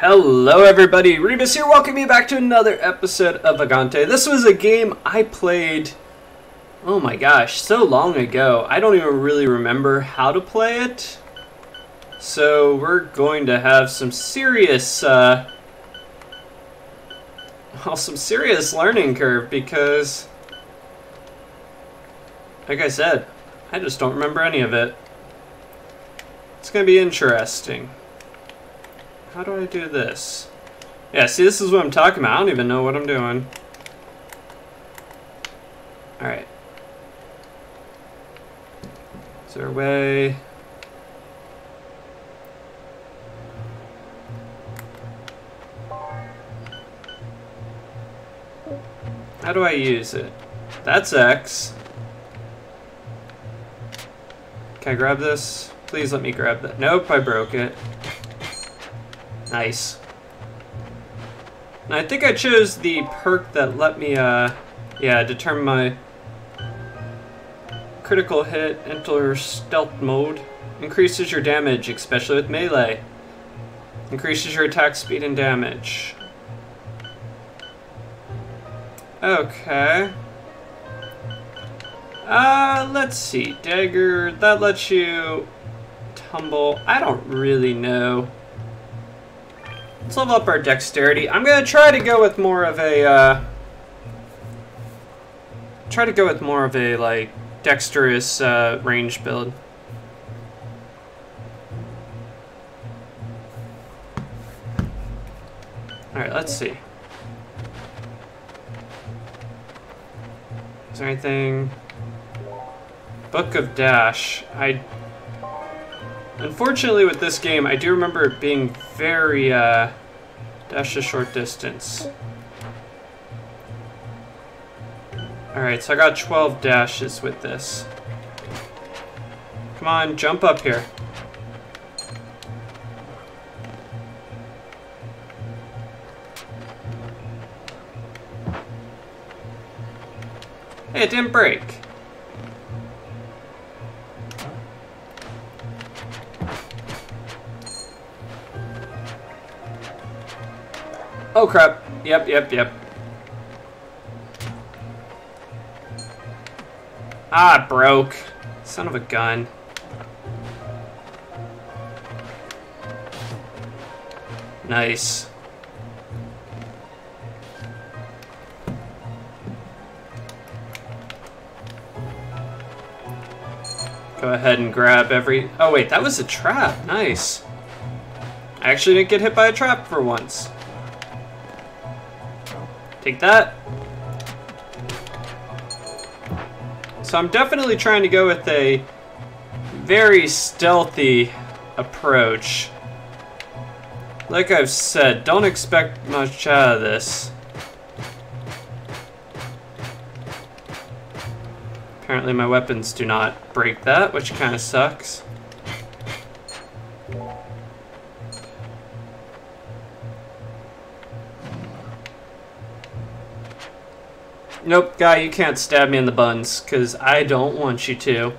Hello everybody, Rebus here, welcoming you back to another episode of Vagante. This was a game I played, oh my gosh, so long ago. I don't even really remember how to play it. So we're going to have some serious, some serious learning curve because, like I said, I just don't remember any of it. It's going to be interesting. How do I do this? Yeah, see, this is what I'm talking about. I don't even know what I'm doing. Alright. Is there a way? How do I use it? That's X. Can I grab this? Please let me grab that. Nope, I broke it. Nice. And I think I chose the perk that let me, yeah, determine my critical hit, enter stealth mode. Increases your damage, especially with melee. Increases your attack speed and damage. Okay. Let's see. Dagger, that lets you tumble. I don't really know. Let's level up our dexterity. I'm gonna try to go with more of a like dexterous range build. All right, let's see. Is there anything? Book of Dash. Unfortunately, with this game, I do remember it being very, dash a short distance. Alright, so I got 12 dashes with this. Come on, jump up here. Hey, it didn't break. Oh crap, yep. Ah, it broke. Son of a gun. Nice. Go ahead and grab every... Oh wait, that was a trap, nice. I actually didn't get hit by a trap for once. Take that. So I'm definitely trying to go with a very stealthy approach. Like I've said, don't expect much out of this. Apparently my weapons do not break that, which kind of sucks. Nope, guy, you can't stab me in the buns, because I don't want you to.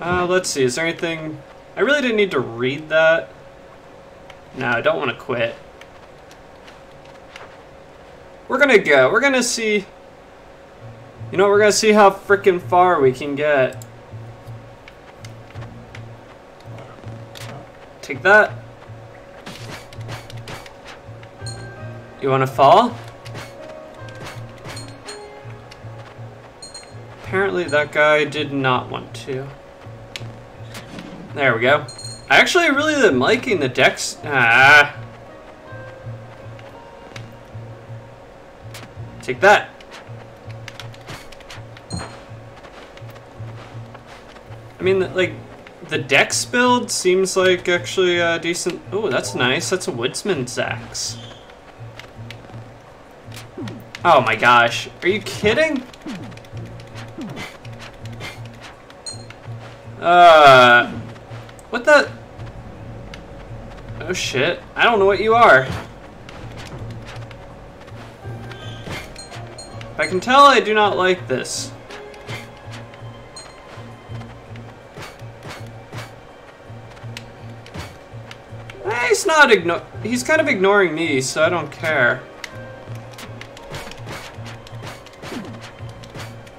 Let's see, is there anything... I really didn't need to read that. No, I don't want to quit. We're gonna go. We're gonna see... You know, we're gonna see how frickin' far we can get. Take that. You wanna fall? Apparently that guy did not want to. There we go. I actually really am liking the dex. Ah. Take that. I mean, like, the dex build seems like actually decent. Oh, that's nice. That's a woodsman's axe. Oh my gosh. Are you kidding? What the? Oh shit, I don't know what you are. If I can tell, I do not like this. I guy's not he's kind of ignoring me, so I don't care.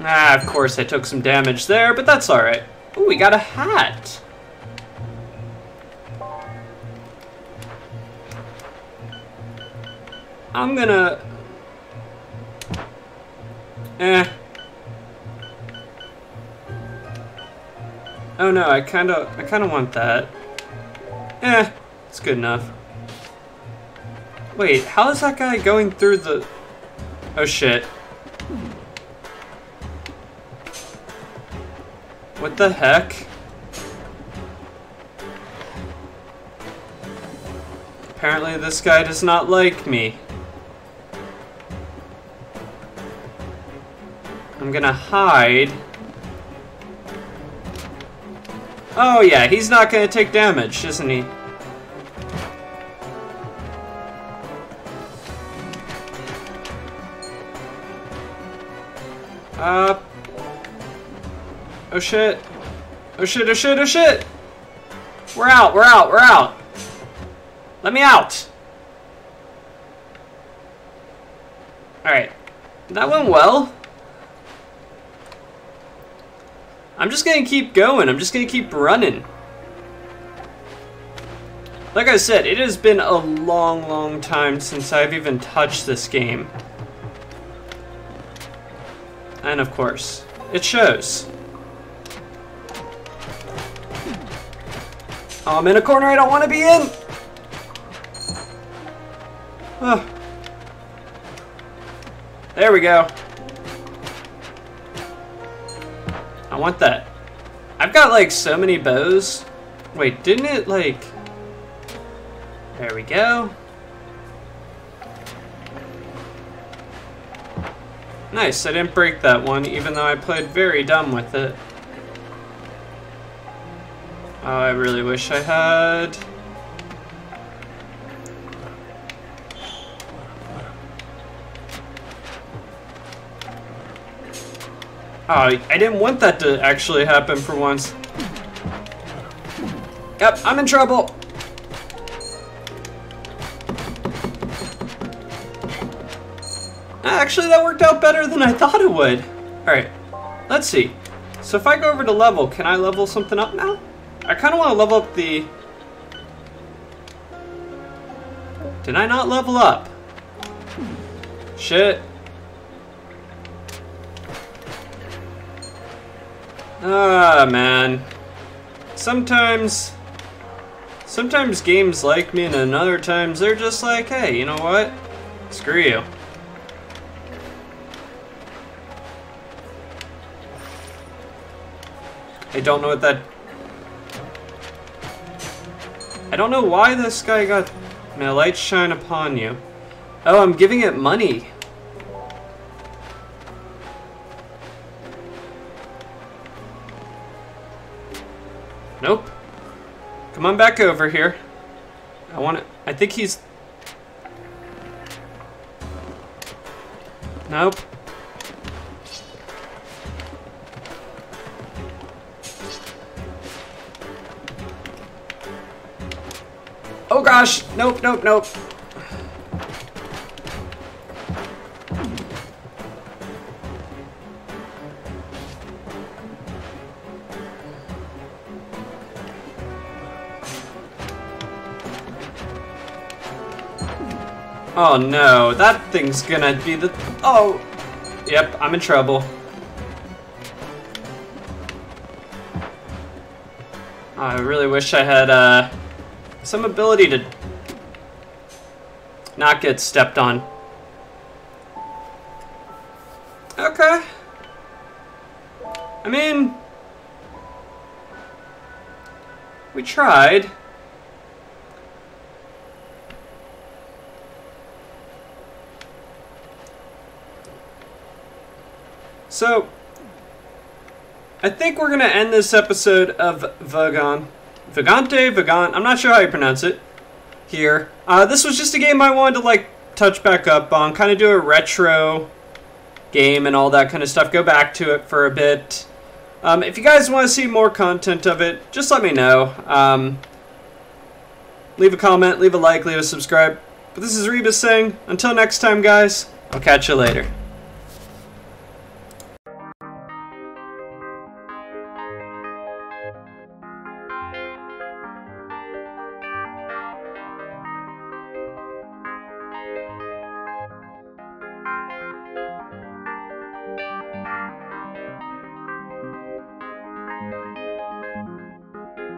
Ah, of course I took some damage there, but that's alright. Ooh, we got a hat! I'm gonna... Oh no, I kinda want that. It's good enough. Wait, how is that guy going through the... Oh shit. What the heck? Apparently this guy does not like me. I'm gonna hide. Oh yeah, he's not gonna take damage, isn't he? Oh shit. Oh shit, oh shit, oh shit! We're out, we're out, we're out! Let me out! Alright. That went well. I'm just gonna keep going. I'm just gonna keep running. Like I said, it has been a long, long time since I've even touched this game. And of course, it shows. Oh, I'm in a corner I don't want to be in! Oh. There we go. I want that. I've got like so many bows. Wait, didn't it like... There we go. Nice, I didn't break that one even though I played very dumb with it. Oh, I really wish I had... Oh, I didn't want that to actually happen for once. Yep, I'm in trouble. Actually, that worked out better than I thought it would. Alright, let's see. So if I go over to level, can I level something up now? I kind of want to level up the... Did I not level up? Shit. Ah, man. Sometimes games like me, and then other times they're just like, hey, you know what? Screw you. I don't know why this guy got... May the light shine upon you. Oh, I'm giving it money. Nope. Come on back over here. I want to... I think he's... Nope. Oh gosh! Nope, nope, nope. Oh no, that thing's gonna be the... Oh! Yep, I'm in trouble. I really wish I had, some ability to not get stepped on. Okay. I mean... We tried. So, I think we're going to end this episode of Vagante, I'm not sure how you pronounce it, here. This was just a game I wanted to, like, touch back up on, kind of do a retro game and all that kind of stuff, go back to it for a bit. If you guys want to see more content of it, just let me know. Leave a comment, leave a like, leave a subscribe. But this is Rebus saying, until next time, guys, I'll catch you later.